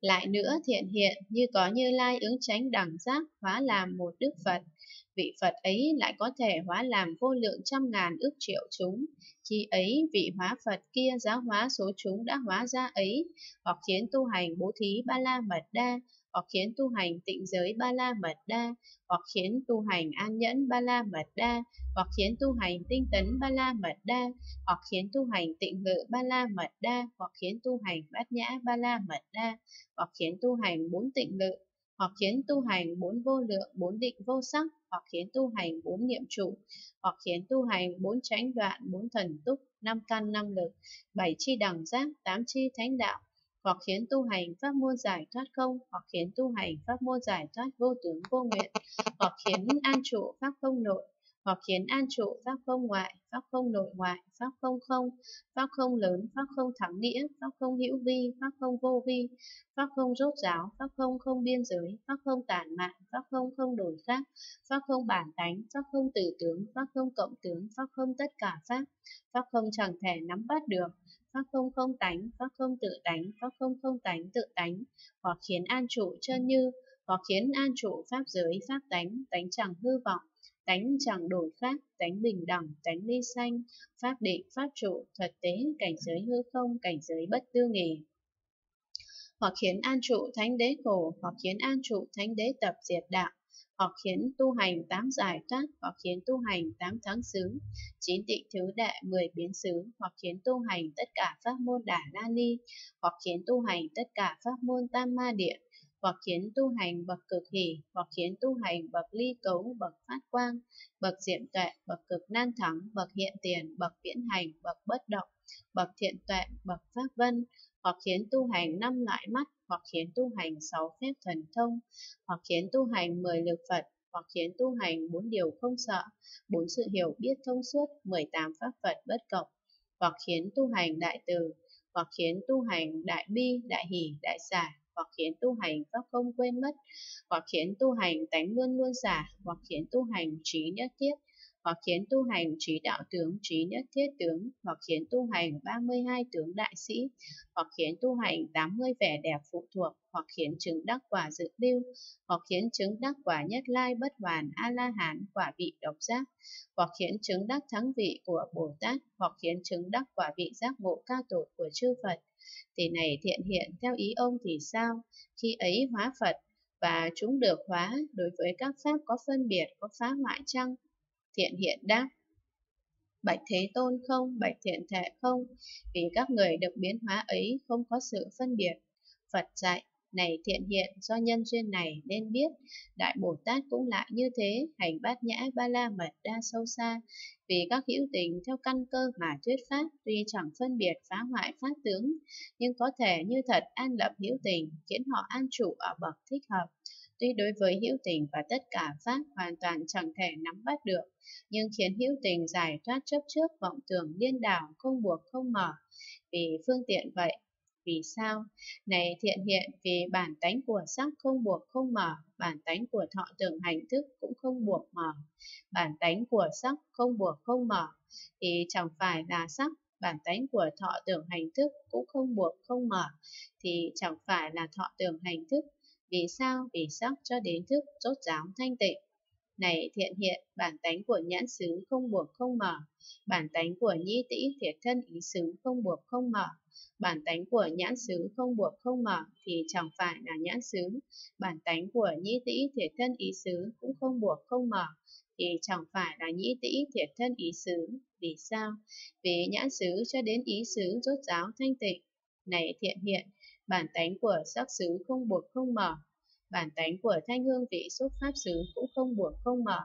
Lại nữa thiện hiện như có Như Lai ứng chánh đẳng giác hóa làm một Đức Phật. Vị Phật ấy lại có thể hóa làm vô lượng trăm ngàn ức triệu chúng. Khi ấy vị hóa Phật kia giáo hóa số chúng đã hóa ra ấy, hoặc khiến tu hành bố thí ba la mật đa, hoặc khiến tu hành tịnh giới ba la mật đa, hoặc khiến tu hành an nhẫn ba la mật đa, hoặc khiến tu hành tinh tấn ba la mật đa, hoặc khiến tu hành tịnh ngự ba la mật đa, hoặc khiến tu hành bát nhã ba la mật đa, hoặc khiến tu hành bốn tịnh ngự, hoặc khiến tu hành bốn vô lượng, bốn định vô sắc, hoặc khiến tu hành bốn niệm trụ, hoặc khiến tu hành bốn chánh đoạn, bốn thần túc, năm căn năm lực, bảy chi đẳng giác, tám chi thánh đạo, hoặc khiến tu hành pháp môn giải thoát không, hoặc khiến tu hành pháp môn giải thoát vô tướng vô nguyện, hoặc khiến an trụ pháp không nội, hoặc khiến an trụ pháp không ngoại, pháp không nội ngoại, pháp không không, pháp không lớn, pháp không thắng nghĩa, pháp không hữu vi, pháp không vô vi, pháp không rốt ráo, pháp không không biên giới, pháp không tản mạn, pháp không không đổi khác, pháp không bản tánh, pháp không tử tướng, pháp không cộng tướng, pháp không tất cả pháp, pháp không chẳng thể nắm bắt được, pháp không không tánh, pháp không tự tánh, pháp không không tánh tự tánh, hoặc khiến an trụ chân như, hoặc khiến an trụ pháp giới, pháp tánh, tánh chẳng hư vọng, tánh chẳng đổi khác, tánh bình đẳng, tánh ly sanh, pháp định, pháp trụ, thật tế, cảnh giới hư không, cảnh giới bất tư nghì. Hoặc khiến an trụ thánh đế khổ, hoặc khiến an trụ thánh đế tập diệt đạo, hoặc khiến tu hành tám giải thoát, hoặc khiến tu hành tám thắng xứ, 9 tịnh thứ đệ, 10 biến xứ, hoặc khiến tu hành tất cả pháp môn Đà La Ni, hoặc khiến tu hành tất cả pháp môn Tam Ma Địa, hoặc khiến tu hành bậc cực hỷ, hoặc khiến tu hành bậc ly cấu, bậc phát quang, bậc diệm tuệ, bậc cực nan thắng, bậc hiện tiền, bậc viễn hành, bậc bất động, bậc thiện tuệ, bậc pháp vân, hoặc khiến tu hành 5 loại mắt, hoặc khiến tu hành 6 phép thần thông, hoặc khiến tu hành 10 lực Phật, hoặc khiến tu hành 4 điều không sợ, 4 sự hiểu biết thông suốt, 18 pháp Phật bất cộng, hoặc khiến tu hành đại từ, hoặc khiến tu hành đại bi, đại hỷ, đại xả, hoặc khiến tu hành pháp không quên mất, hoặc khiến tu hành tánh luôn luôn xả, hoặc khiến tu hành trí nhất thiết, hoặc khiến tu hành trí đạo tướng, trí nhất thiết tướng, hoặc khiến tu hành 32 tướng đại sĩ, hoặc khiến tu hành 80 vẻ đẹp phụ thuộc, hoặc khiến chứng đắc quả dự lưu, hoặc khiến chứng đắc quả nhất lai bất hoàn A-la-hán quả vị độc giác, hoặc khiến chứng đắc thắng vị của Bồ Tát, hoặc khiến chứng đắc quả vị giác ngộ cao tột của chư Phật. Thì này thiện hiện, theo ý ông thì sao? Khi ấy hóa Phật và chúng được hóa, đối với các pháp có phân biệt, có phá hoại chăng? Thiện hiện đáp: Bạch Thế Tôn không, bạch thiện thể không, vì các người được biến hóa ấy không có sự phân biệt. Phật dạy: Này thiện hiện, do nhân duyên này nên biết, Đại Bồ Tát cũng lại như thế, hành bát nhã ba la mật đa sâu xa, vì các hữu tình theo căn cơ mà thuyết pháp, tuy chẳng phân biệt phá hoại pháp tướng, nhưng có thể như thật an lập hữu tình, khiến họ an trụ ở bậc thích hợp. Tuy đối với hữu tình và tất cả pháp hoàn toàn chẳng thể nắm bắt được, nhưng khiến hữu tình giải thoát chấp trước vọng tưởng điên đảo, không buộc không mở, vì phương tiện vậy. Vì sao? Này thiện hiện, vì bản tánh của sắc không buộc không mở, bản tánh của thọ tưởng hành thức cũng không buộc mở. Bản tánh của sắc không buộc không mở thì chẳng phải là sắc, bản tánh của thọ tưởng hành thức cũng không buộc không mở thì chẳng phải là thọ tưởng hành thức. Vì sao? Vì sắc cho đến thức rốt ráo thanh tịnh. Này thiện hiện, bản tánh của nhãn xứ không buộc không mở, bản tánh của nhĩ tĩ thiệt thân ý xứ không buộc không mở. Bản tánh của nhãn xứ không buộc không mở thì chẳng phải là nhãn xứ, bản tánh của nhĩ tĩ thiệt thân ý xứ cũng không buộc không mở thì chẳng phải là nhĩ tĩ thiệt thân ý xứ. Vì sao? Vì nhãn xứ cho đến ý xứ rốt ráo thanh tịnh. Này thiện hiện, bản tánh của sắc xứ không buộc không mở, bản tánh của thanh hương vị xúc pháp xứ cũng không buộc không mở,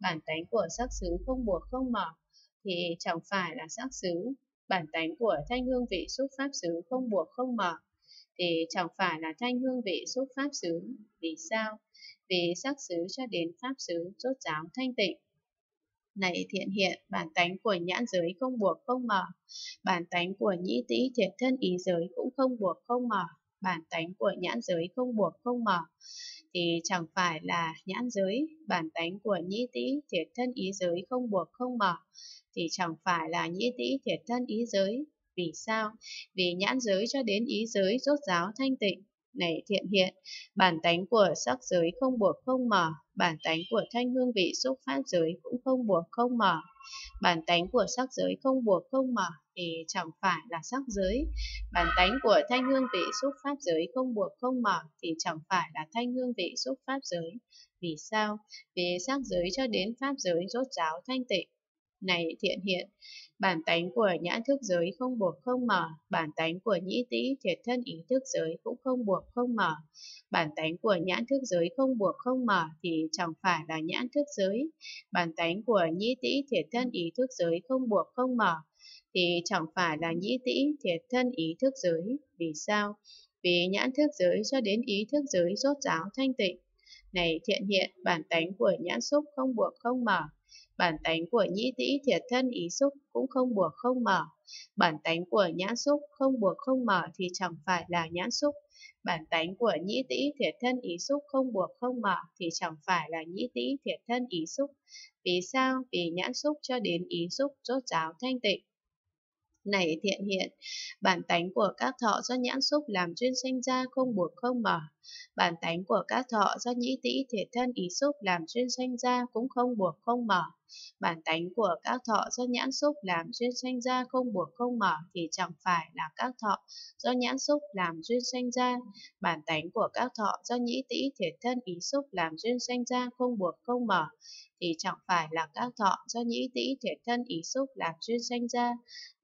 bản tánh của sắc xứ không buộc không mở thì chẳng phải là sắc xứ, bản tánh của thanh hương vị xúc pháp xứ không buộc không mở thì chẳng phải là thanh hương vị xúc pháp xứ. Vì sao? Vì sắc xứ cho đến pháp xứ rốt ráo thanh tịnh. Này thiện hiện, bản tánh của nhãn giới không buộc không mở, bản tánh của nhĩ tĩ thiệt thân ý giới cũng không buộc không mở, bản tánh của nhãn giới không buộc không mở thì chẳng phải là nhãn giới, bản tánh của nhĩ tĩ thiệt thân ý giới không buộc không mở thì chẳng phải là nhĩ tĩ thiệt thân ý giới. Vì sao? Vì nhãn giới cho đến ý giới rốt ráo thanh tịnh. này thiện hiện, bản tánh của sắc giới không buộc không mở, bản tánh của thanh hương vị xúc pháp giới cũng không buộc không mở. Bản tánh của sắc giới không buộc không mở thì chẳng phải là sắc giới. Bản tánh của thanh hương vị xúc pháp giới không buộc không mở thì chẳng phải là thanh hương vị xúc pháp giới. Vì sao? Vì sắc giới cho đến pháp giới rốt ráo thanh tịnh. Này thiện hiện, bản tánh của nhãn thức giới không buộc không mở, bản tánh của nhĩ tĩ thiệt thân ý thức giới cũng không buộc không mở. Bản tánh của nhãn thức giới không buộc không mở thì chẳng phải là nhãn thức giới. Bản tánh của nhĩ tĩ thiệt thân ý thức giới không buộc không mở thì chẳng phải là nhĩ tĩ thiệt thân ý thức giới. Vì sao? Vì nhãn thức giới cho đến ý thức giới rốt ráo thanh tịnh. Này thiện hiện, bản tánh của nhãn xúc không buộc không mở, bản tánh của nhĩ tĩ thiệt thân ý xúc cũng không buộc không mở. Bản tánh của nhãn xúc không buộc không mở thì chẳng phải là nhãn xúc. Bản tánh của nhĩ tĩ thiệt thân ý xúc không buộc không mở thì chẳng phải là nhĩ tĩ thiệt thân ý xúc. Vì sao? Vì nhãn xúc cho đến ý xúc rốt ráo thanh tịnh. Này thiện hiện, bản tánh của các thọ do nhãn xúc làm duyên sanh ra không buộc không mở. Bản tánh của các thọ do nhĩ tĩ thiệt thân ý xúc làm duyên sanh ra cũng không buộc không mở. Bản tánh của các thọ do nhãn xúc làm duyên sanh ra không buộc không mở thì chẳng phải là các thọ do nhãn xúc làm duyên sanh ra. Bản tánh của các thọ do nhĩ tĩ thiệt thân ý xúc làm duyên sanh ra không buộc không mở thì chẳng phải là các thọ do nhĩ tĩ thiệt thân ý xúc làm duyên sanh ra.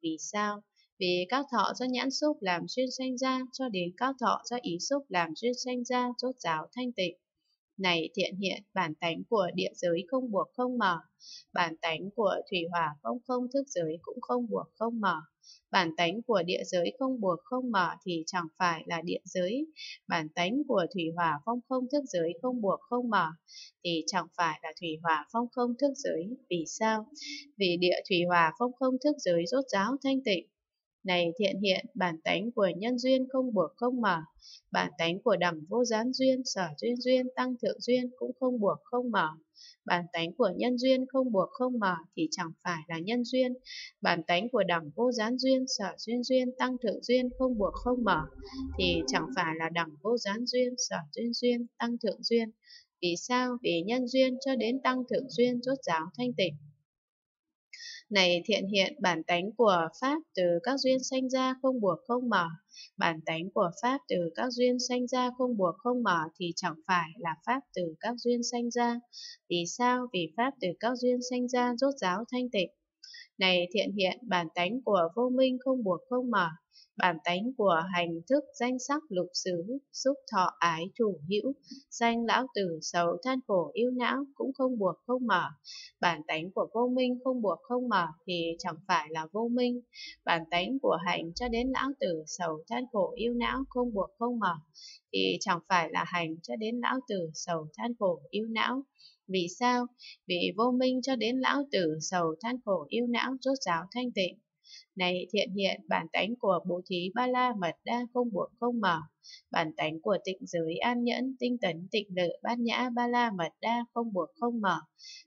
Vì sao? Vì các thọ do nhãn xúc làm duyên sanh ra cho đến các thọ do ý xúc làm duyên sanh ra rốt ráo thanh tịnh. Này thiện hiện, bản tánh của địa giới không buộc không mở, bản tánh của thủy hỏa phong không thức giới cũng không buộc không mở. Bản tánh của địa giới không buộc không mở thì chẳng phải là địa giới. Bản tánh của thủy hỏa phong không thức giới không buộc không mở thì chẳng phải là thủy hỏa phong không thức giới. Vì sao? Vì địa thủy hỏa phong không thức giới rốt ráo thanh tịnh. Này thiện hiện, bản tánh của nhân duyên không buộc không mở, bản tánh của đẳng vô gián duyên, sở duyên duyên, tăng thượng duyên cũng không buộc không mở. Bản tánh của nhân duyên không buộc không mở thì chẳng phải là nhân duyên. Bản tánh của đẳng vô gián duyên, sở duyên duyên, tăng thượng duyên không buộc không mở thì chẳng phải là đẳng vô gián duyên, sở duyên duyên, tăng thượng duyên. Vì sao? Vì nhân duyên cho đến tăng thượng duyên rốt ráo thanh tịnh. Này thiện hiện, bản tánh của pháp từ các duyên sanh ra không buộc không mở, bản tánh của pháp từ các duyên sanh ra không buộc không mở thì chẳng phải là pháp từ các duyên sanh ra. Vì sao? Vì pháp từ các duyên sanh ra rốt ráo thanh tịnh. Này thiện hiện, bản tánh của vô minh không buộc không mở, bản tánh của hành thức danh sắc lục xứ xúc thọ ái thủ hữu danh lão tử sầu than khổ yêu não cũng không buộc không mở. Bản tánh của vô minh không buộc không mở thì chẳng phải là vô minh. Bản tánh của hành cho đến lão tử sầu than khổ yêu não không buộc không mở thì chẳng phải là hành cho đến lão tử sầu than khổ yêu não. Vì sao? Vì vô minh cho đến lão tử sầu than khổ yêu não rốt ráo thanh tịnh. Này thiện hiện, bản tánh của bố thí ba la mật đa không buộc không mở, bản tánh của tịnh giới an nhẫn tinh tấn tịnh lợi bát nhã ba la mật đa không buộc không mở,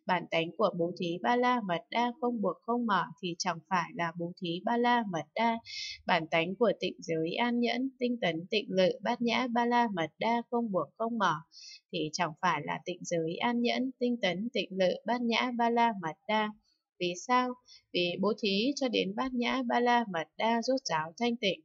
bản tánh của bố thí ba la mật đa không buộc không mở thì chẳng phải là bố thí ba la mật đa. Bản tánh của tịnh giới an nhẫn tinh tấn tịnh lợi bát nhã ba la mật đa không buộc không mở thì chẳng phải là tịnh giới an nhẫn tinh tấn tịnh lợi bát nhã ba la mật đa. Vì sao? Vì bố thí cho đến bát nhã ba la mật đa rốt ráo thanh tịnh.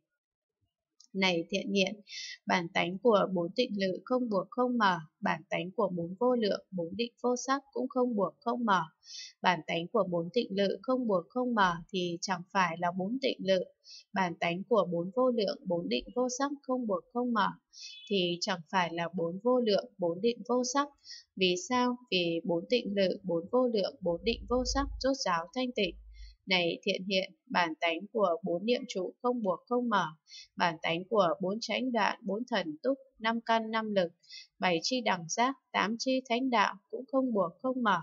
Này thiện hiện, bản tánh của bốn tịnh lự không buộc không mở, bản tánh của bốn vô lượng, bốn định vô sắc cũng không buộc không mở. Bản tánh của bốn tịnh lự không buộc không mở thì chẳng phải là bốn tịnh lự. Bản tánh của bốn vô lượng, bốn định vô sắc không buộc không mở thì chẳng phải là bốn vô lượng, bốn định vô sắc. Vì sao? Vì bốn tịnh lự, bốn vô lượng, bốn định vô sắc rốt ráo thanh tịnh. Này thiện hiện, bản tánh của bốn niệm trụ không buộc không mở, bản tánh của bốn chánh đoạn, bốn thần túc, năm căn năm lực, bảy chi đẳng giác, tám chi thánh đạo cũng không buộc không mở.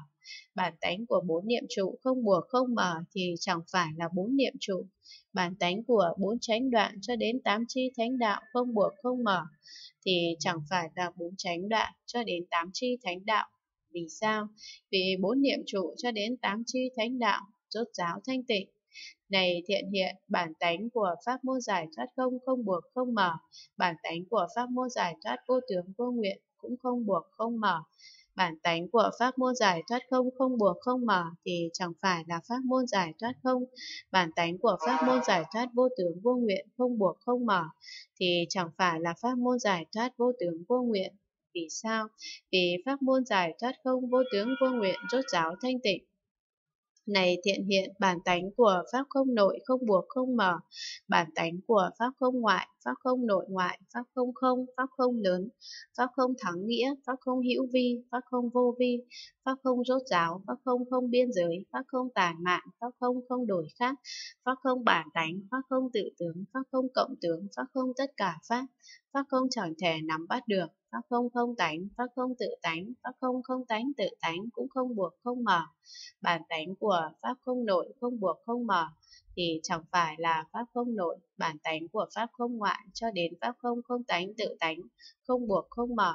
Bản tánh của bốn niệm trụ không buộc không mở thì chẳng phải là bốn niệm trụ. Bản tánh của bốn chánh đoạn cho đến tám chi thánh đạo không buộc không mở thì chẳng phải là bốn chánh đoạn cho đến tám chi thánh đạo. Vì sao? Vì bốn niệm trụ cho đến tám chi thánh đạo rốt ráo thanh tịnh. Này thiện hiện, bản tánh của pháp môn giải thoát không buộc không mở, bản tánh của pháp môn giải thoát vô tướng vô nguyện cũng không buộc không mở. Bản tánh của pháp môn giải thoát không buộc không mở thì chẳng phải là pháp môn giải thoát không. Bản tánh của pháp môn giải thoát vô tướng vô nguyện không buộc không mở thì chẳng phải là pháp môn giải thoát vô tướng vô nguyện. Vì sao? Vì pháp môn giải thoát không vô tướng vô nguyện rốt ráo thanh tịnh. Này thiện hiện, bản tánh của pháp không nội không buộc không mở, bản tánh của pháp không ngoại, pháp không nội ngoại, pháp không không, pháp không lớn, pháp không thắng nghĩa, pháp không hữu vi, pháp không vô vi, pháp không rốt ráo, pháp không không biên giới, pháp không tàn mạn, pháp không không đổi khác, pháp không bản tánh, pháp không tự tướng, pháp không cộng tướng, pháp không tất cả pháp không chẳng thể nắm bắt được, pháp không không tánh, pháp không tự tánh, pháp không không tánh tự tánh cũng không buộc không mở. Bản tánh của pháp không nội không buộc không mở thì chẳng phải là pháp không nội, bản tánh của pháp không ngoại cho đến pháp không không tánh tự tánh không buộc không mở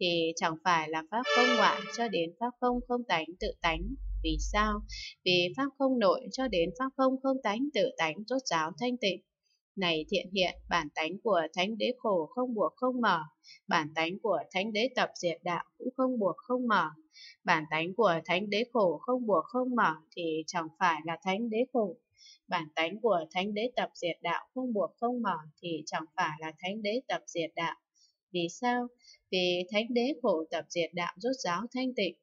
thì chẳng phải là pháp không ngoại cho đến pháp không không tánh tự tánh. Vì sao? Vì pháp không nội cho đến pháp không không tánh tự tánh rốt ráo thanh tịnh. Này thiện hiện, bản tánh của thánh đế khổ không buộc không mở, bản tánh của thánh đế tập diệt đạo cũng không buộc không mở. Bản tánh của thánh đế khổ không buộc không mở thì chẳng phải là thánh đế khổ. Bản tánh của thánh đế tập diệt đạo không buộc không mở thì chẳng phải là thánh đế tập diệt đạo. Vì sao? Vì thánh đế khổ tập diệt đạo rốt ráo thanh tịnh.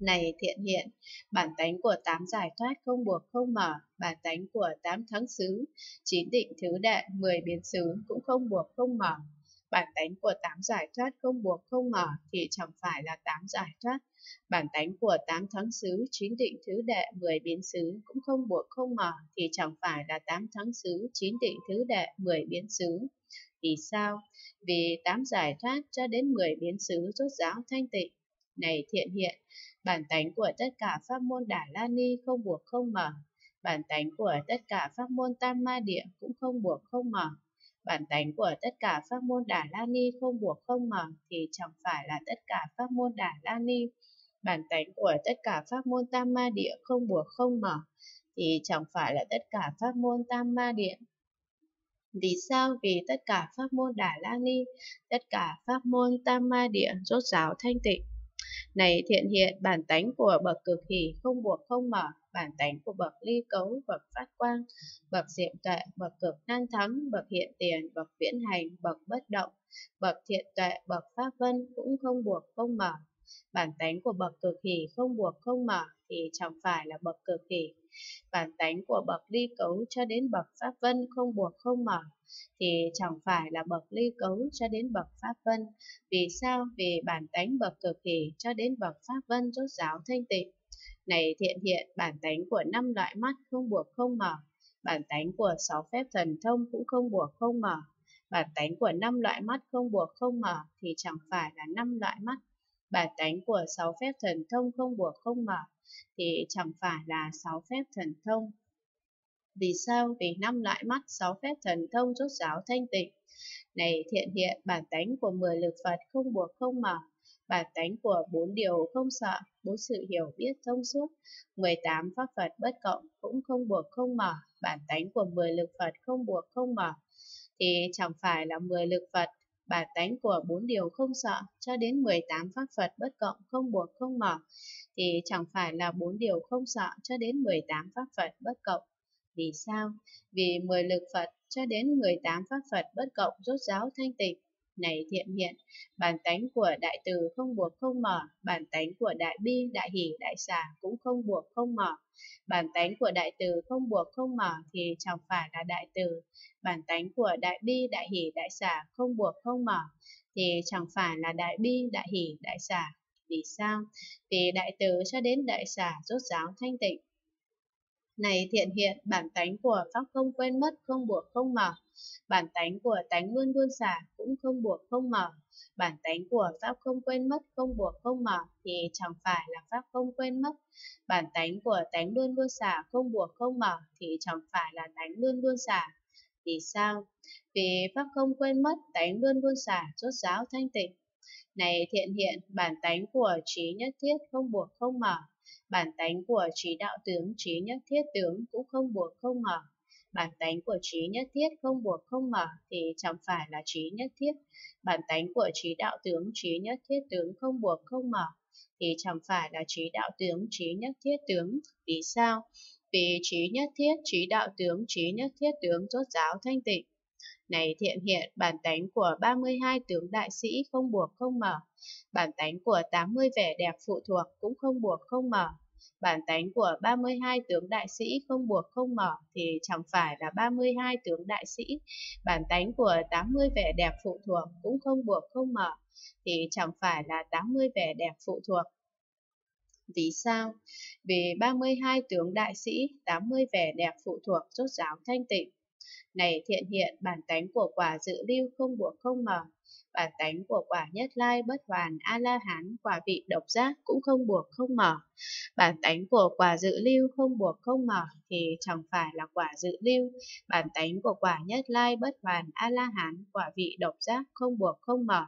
Này thiện hiện, bản tánh của tám giải thoát không buộc không mở, bản tánh của tám thắng xứ, 9 định thứ đệ, 10 biến xứ cũng không buộc không mở. Bản tánh của tám giải thoát không buộc không mở thì chẳng phải là tám giải thoát. Bản tánh của tám thắng xứ, 9 định thứ đệ, 10 biến xứ cũng không buộc không mở thì chẳng phải là tám thắng xứ, 9 định thứ đệ, 10 biến xứ. Vì sao? Vì tám giải thoát cho đến 10 biến xứ rốt ráo thanh tịnh. Này thiện hiện, bản tánh của tất cả pháp môn Đà La Ni không buộc không mở, bản tánh của tất cả pháp môn Tam Ma Địa cũng không buộc không mở. Bản tánh của tất cả pháp môn Đà La Ni không buộc không mở thì chẳng phải là tất cả pháp môn Đà La Ni. Bản tánh của tất cả pháp môn Tam Ma Địa không buộc không mở thì chẳng phải là tất cả pháp môn Tam Ma Địa. Vì sao? Vì tất cả pháp môn Đà La Ni, tất cả pháp môn Tam Ma Địa rốt ráo thanh tịnh. Này thiện hiện, bản tánh của bậc Cực Hỷ không buộc không mở, bản tánh của bậc Ly Cấu, bậc Phát Quang, bậc Diệm Tuệ, bậc Cực Năng Thắng, bậc Hiện Tiền, bậc Viễn Hành, bậc Bất Động, bậc Thiện Tuệ, bậc Pháp Vân cũng không buộc không mở. Bản tánh của bậc Cực Hỷ không buộc không mở thì chẳng phải là bậc Cực Hỷ. Bản tánh của bậc Ly Cấu cho đến bậc Pháp Vân không buộc không mở thì chẳng phải là bậc Ly Cấu cho đến bậc Pháp Vân. Vì sao? Vì bản tánh bậc Cực Hỷ cho đến bậc Pháp Vân rốt ráo thanh tịnh. Này thiện hiện, bản tánh của 5 loại mắt không buộc không mở, bản tánh của 6 phép thần thông cũng không buộc không mở. Bản tánh của 5 loại mắt không buộc không mở thì chẳng phải là 5 loại mắt. Bản tánh của 6 phép thần thông không buộc không mở thì chẳng phải là 6 phép thần thông. Vì sao? Vì 5 loại mắt, 6 phép thần thông rốt ráo thanh tịnh. Này thiện hiện, bản tánh của 10 lực Phật không buộc không mở, bản tánh của 4 điều không sợ, 4 sự hiểu biết thông suốt, 18 pháp Phật bất cộng cũng không buộc không mở. Bản tánh của 10 lực Phật không buộc không mở thì chẳng phải là 10 lực Phật. Bản tánh của 4 điều không sợ cho đến 18 pháp Phật bất cộng không buộc không mở thì chẳng phải là 4 điều không sợ cho đến 18 pháp Phật bất cộng. Vì sao? Vì 10 lực Phật cho đến 18 pháp Phật bất cộng rốt ráo thanh tịnh. Này thiện hiện, bản tánh của đại từ không buộc không mở, bản tánh của đại bi, đại hỷ, đại xả cũng không buộc không mở. Bản tánh của đại từ không buộc không mở thì chẳng phải là đại từ. Bản tánh của đại bi, đại hỷ, đại xả không buộc không mở thì chẳng phải là đại bi, đại hỷ, đại xả. Vì sao? Vì đại từ cho đến đại xả rốt ráo thanh tịnh. Này thiện hiện, bản tánh của pháp không quên mất không buộc không mở, bản tánh của tánh luôn luôn xả cũng không buộc không mở. Bản tánh của pháp không quên mất không buộc không mở thì chẳng phải là pháp không quên mất. Bản tánh của tánh luôn luôn xả không buộc không mở thì chẳng phải là tánh luôn luôn xả. Vì sao? Vì pháp không quên mất, tánh luôn luôn xả rốt ráo thanh tịnh. Này thiện hiện, bản tánh của trí nhất thiết không buộc không mở, Bản tánh của trí đạo tướng, trí nhất thiết tướng cũng không buộc không mở. Bản tánh của trí nhất thiết không buộc không mở thì chẳng phải là trí nhất thiết. Bản tánh của trí đạo tướng, trí nhất thiết tướng không buộc không mở thì chẳng phải là trí đạo tướng, trí nhất thiết tướng. Vì sao? Vì trí nhất thiết, trí đạo tướng, trí nhất thiết tướng rốt ráo thanh tịnh. Này Thiện Hiện, bản tánh của 32 tướng đại sĩ không buộc không mở. Bản tánh của 80 vẻ đẹp phụ thuộc cũng không buộc không mở. Bản tánh của 32 tướng đại sĩ không buộc không mở thì chẳng phải là 32 tướng đại sĩ. Bản tánh của 80 vẻ đẹp phụ thuộc cũng không buộc không mở thì chẳng phải là 80 vẻ đẹp phụ thuộc. Vì sao? Vì 32 tướng đại sĩ, 80 vẻ đẹp phụ thuộc rốt ráo thanh tịnh. Này Thiện Hiện, bản tánh của quả dự lưu không buộc không mở. Bản tánh của quả nhất lai bất hoàn A-la-hán quả vị độc giác cũng không buộc không mở. Bản tánh của quả dự lưu không buộc không mở thì chẳng phải là quả dự lưu. Bản tánh của quả nhất lai bất hoàn A-la-hán quả vị độc giác không buộc không mở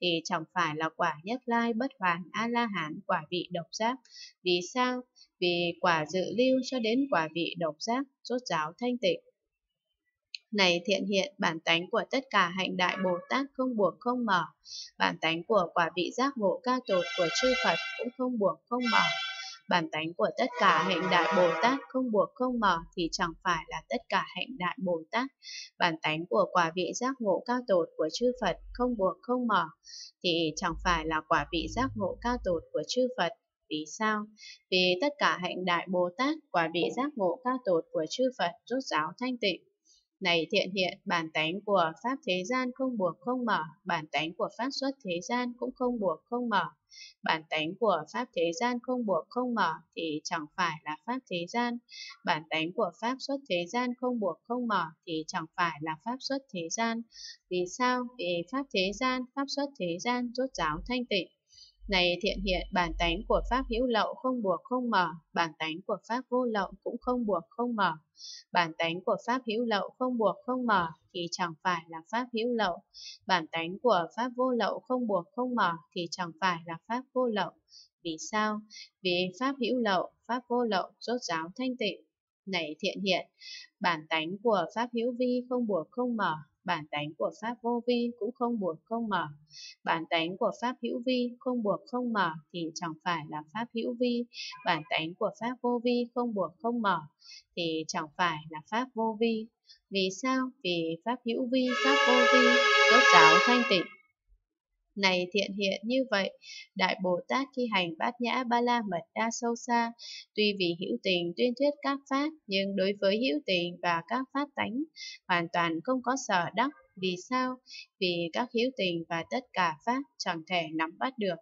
thì chẳng phải là quả nhất lai bất hoàn A-la-hán quả vị độc giác. Vì sao? Vì quả dự lưu cho đến quả vị độc giác rốt ráo thanh tịnh. Này Thiện Hiện, bản tánh của tất cả hạnh đại Bồ Tát không buộc không mở. Bản tánh của quả vị giác ngộ ca tột của chư Phật cũng không buộc không mở. Bản tánh của tất cả hạnh đại Bồ Tát không buộc không mở thì chẳng phải là tất cả hạnh đại Bồ Tát. Bản tánh của quả vị giác ngộ cao tột của chư Phật không buộc không mở thì chẳng phải là quả vị giác ngộ cao tột của chư Phật. Vì sao? Vì tất cả hạnh đại Bồ Tát, quả vị giác ngộ cao tột của chư Phật rốt ráo thanh tịnh. Này Thiện Hiện, bản tánh của pháp thế gian không buộc không mở, bản tánh của pháp xuất thế gian cũng không buộc không mở. Bản tánh của pháp thế gian không buộc không mở thì chẳng phải là pháp thế gian. Bản tánh của pháp xuất thế gian không buộc không mở thì chẳng phải là pháp xuất thế gian. Vì sao? Vì pháp thế gian, pháp xuất thế gian rốt ráo thanh tịnh. Này Thiện Hiện, bản tánh của pháp hữu lậu không buộc không mở, bản tánh của pháp vô lậu cũng không buộc không mở. Bản tánh của pháp hữu lậu không buộc không mở thì chẳng phải là pháp hữu lậu. Bản tánh của pháp vô lậu không buộc không mở thì chẳng phải là pháp vô lậu. Vì sao? Vì pháp hữu lậu, pháp vô lậu rốt ráo thanh tịnh. Này Thiện Hiện, bản tánh của pháp hữu vi không buộc không mở. Bản tánh của pháp vô vi cũng không buộc không mở. Bản tánh của pháp hữu vi không buộc không mở thì chẳng phải là pháp hữu vi. Bản tánh của pháp vô vi không buộc không mở thì chẳng phải là pháp vô vi. Vì sao? Vì pháp hữu vi, pháp vô vi rốt ráo thanh tịnh. Này Thiện Hiện, như vậy đại Bồ Tát khi hành bát nhã ba la mật đa sâu xa, tuy vì hữu tình tuyên thuyết các pháp, nhưng đối với hữu tình và các pháp tánh hoàn toàn không có sở đắc. Vì sao? Vì các hữu tình và tất cả pháp chẳng thể nắm bắt được.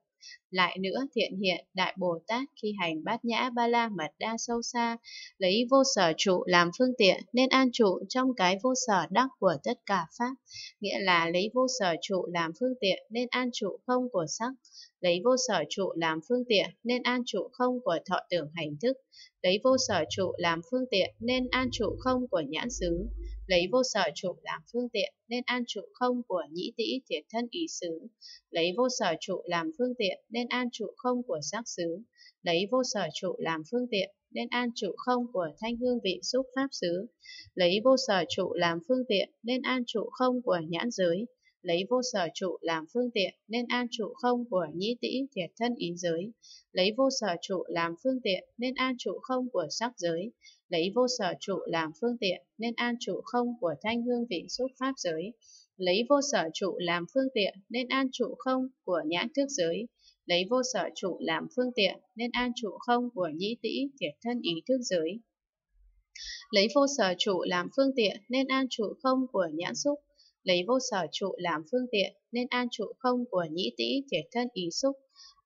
Lại nữa Thiện Hiện, đại Bồ Tát khi hành bát nhã ba la mật đa sâu xa, lấy vô sở trụ làm phương tiện nên an trụ trong cái vô sở đắc của tất cả pháp, nghĩa là lấy vô sở trụ làm phương tiện nên an trụ không của sắc, lấy vô sở trụ làm phương tiện nên an trụ không của thọ tưởng hành thức, lấy vô sở trụ làm phương tiện nên an trụ không của nhãn xứ, lấy vô sở trụ làm phương tiện nên an trụ không của nhĩ tĩ thiệt thân ý xứ, lấy vô sở trụ làm phương tiện nên an trụ không của sắc xứ, lấy vô sở trụ làm phương tiện nên an trụ không của thanh hương vị xúc pháp xứ, lấy vô sở trụ làm phương tiện nên an trụ không của nhãn giới, lấy vô sở trụ làm phương tiện nên an trụ không của nhĩ tĩ thiệt thân ý giới, lấy vô sở trụ làm phương tiện nên an trụ không của sắc giới, lấy vô sở trụ làm phương tiện nên an trụ không của thanh hương vị xúc pháp giới, lấy vô sở trụ làm phương tiện nên an trụ không của nhãn thức giới, lấy vô sở trụ làm phương tiện nên an trụ không của nhĩ tĩ thiệt thân ý thức giới, lấy vô sở trụ làm phương tiện nên an trụ không của nhãn xúc, lấy vô sở trụ làm phương tiện nên an trụ không của nhĩ tĩ thiệt thân ý xúc,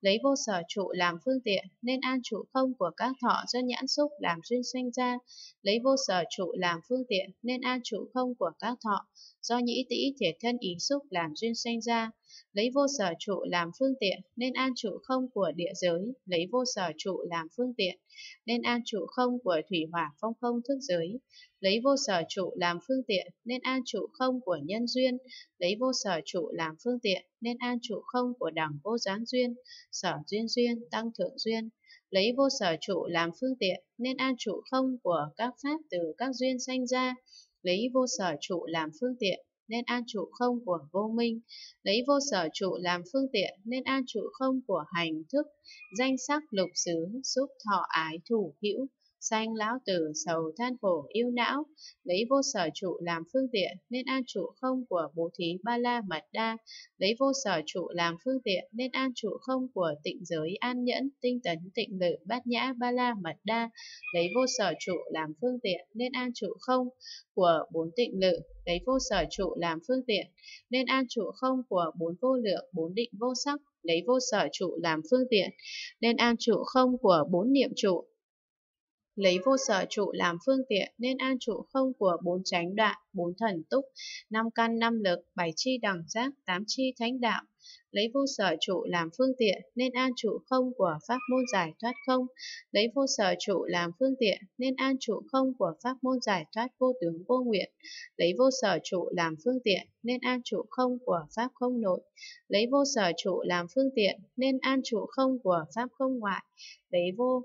lấy vô sở trụ làm phương tiện nên an trụ không của các thọ do nhãn xúc làm duyên sanh ra, lấy vô sở trụ làm phương tiện nên an trụ không của các thọ do nhĩ tĩ thiệt thân ý xúc làm duyên sanh ra, lấy vô sở trụ làm phương tiện nên an trụ không của địa giới, lấy vô sở trụ làm phương tiện nên an trụ không của thủy hỏa phong không thức giới, lấy vô sở trụ làm phương tiện nên an trụ không của nhân duyên, lấy vô sở trụ làm phương tiện nên an trụ không của đẳng vô gián duyên, sở duyên duyên, tăng thượng duyên, lấy vô sở trụ làm phương tiện, nên an trụ không của các pháp từ các duyên sanh ra, lấy vô sở trụ làm phương tiện, nên an trụ không của vô minh, lấy vô sở trụ làm phương tiện, nên an trụ không của hành thức, danh sắc lục xứ, xúc thọ ái thủ hữu, sanh lão tử sầu than khổ yêu não, lấy vô sở trụ làm phương tiện, nên an trụ không của bố thí ba la mật đa, lấy vô sở trụ làm phương tiện, nên an trụ không của tịnh giới an nhẫn tinh tấn tịnh lự bát nhã ba la mật đa, lấy vô sở trụ làm phương tiện, nên an trụ không của bốn tịnh lự, lấy vô sở trụ làm phương tiện, nên an trụ không của bốn vô lượng, bốn định vô sắc, lấy vô sở trụ làm phương tiện, nên an trụ không của bốn niệm trụ, lấy vô sở trụ làm phương tiện, nên an trụ không của bốn chánh đoạn, bốn thần túc, năm căn năm lực, bảy chi đẳng giác, tám chi thánh đạo, lấy vô sở trụ làm phương tiện, nên an trụ không của pháp môn giải thoát không, lấy vô sở trụ làm phương tiện, nên an trụ không của pháp môn giải thoát vô tướng vô nguyện, lấy vô sở trụ làm phương tiện, nên an trụ không của pháp không nội, lấy vô sở trụ làm phương tiện, nên an trụ không của pháp không ngoại, lấy vô